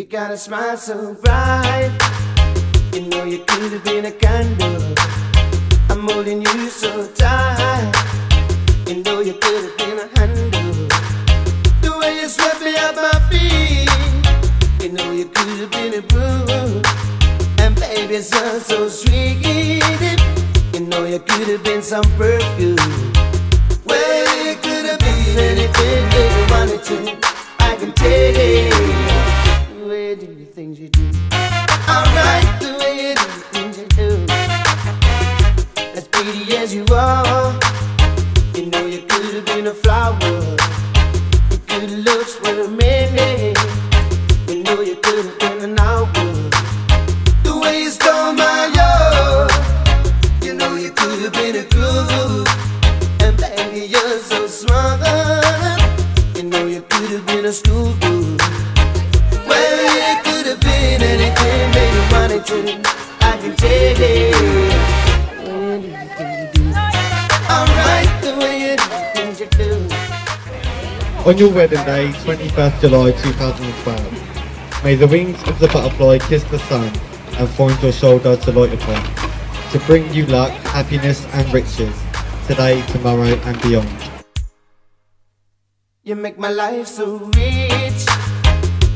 You got a smile so bright, you know you could have been a candle. I'm holding you so tight, you know you could have been a handle. The way you swept me off my feet, you know you could have been a broom. And baby, it sounds so sweet, you know you could have been some perfume. Well, you could have been anything that you wanted to. I can take it. The way you do the things you do, alright, the way you do the things you do, as pretty as you are, you know you could have been a flower. Your good looks were a minute, you know you could have been an hour. The way you stole my heart, you know you could have been a groove. And baby, you're so smart, you know you could have been a school dude. I can take it. Alright, the way you do. On your wedding day, 21st July 2012, may the wings of the butterfly kiss the sun and find your shoulder to light upon, to bring you luck, happiness and riches, today, tomorrow and beyond. You make my life so rich,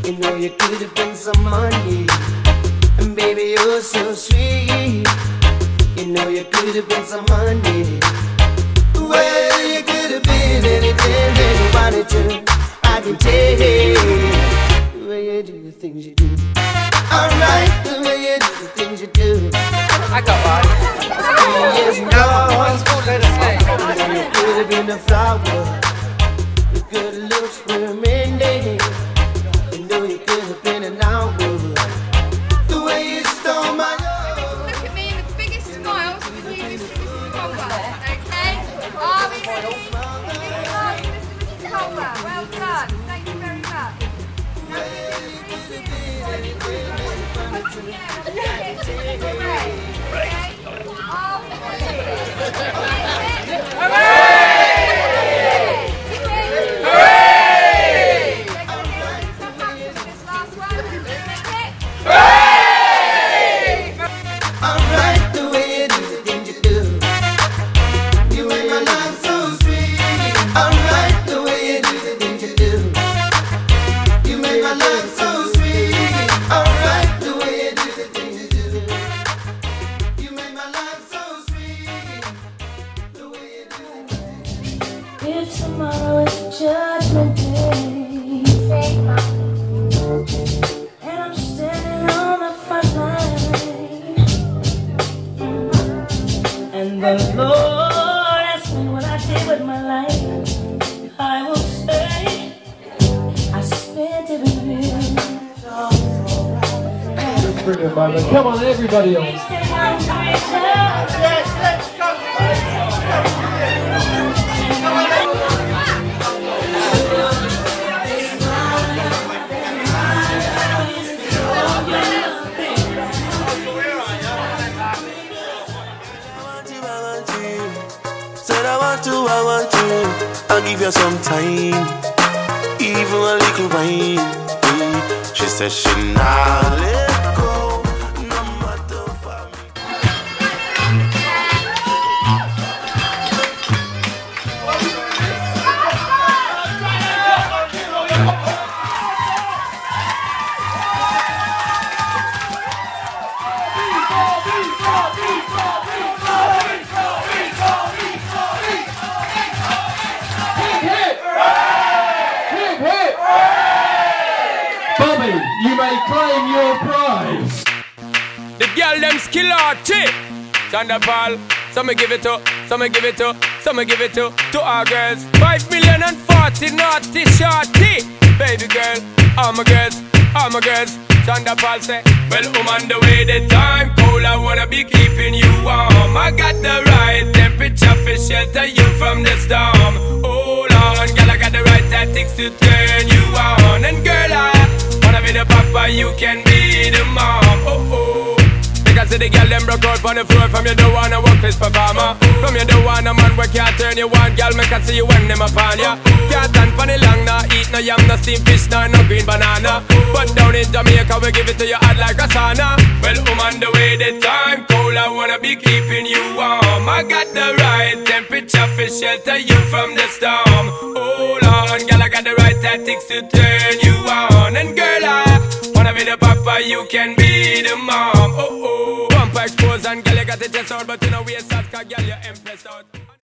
you know you could have been some money. And baby, you're so sweet, you know you could have been some money. Well, you could have been anything that you wanted to. I can take it. The way you do the things you do, alright, the way you do the things you do. I got body. Yes, you know, you could have been a flower. Your good looks were a minute, you know you could have been an hour. Well done, thank you very much. If tomorrow is Judgment Day, and I'm standing on the front line, and the Lord asks me what I did with my life, I will say, I spent it with you. Bring it, Mama. Come on, everybody else. Let's go. I'll give you some time, even a little wine. She said she not let go, no matter for me. You may claim your prize. The girl them skill are tip. Thunder ball. Some give it to, some give it to, some give it to our girls. 5,040 naughty shorty. Baby girl, all my girls, all my girls. Thunder ball say, well, woman, the way the time cold, I wanna be keeping you warm. I got the right temperature for shelter you from the storm. Hold on, girl, I got the right tactics to turn you on. And girl, I be the papa, you can be the mom. Oh oh, take a I see the girl them broke out on the floor. From you the one a workless performer. From you the one a man where can't turn you on. Girl, make I see you when them upon ya. Can't stand for the long, nah eat no yam, no steamed fish, nah no green banana. But down in Jamaica we give it to you hot like a sauna. Well, woman, the way the time cold, I wanna be keeping you warm. I got the right temperature for shelter you from the storm. Hold on, girl, I got the right tactics to turn you on. And girl, I wanna be the papa, you can be the mom. Oh oh, pump exposed and girl, you got the chest out, but you know we're soft, 'cause girl, you're impressed out.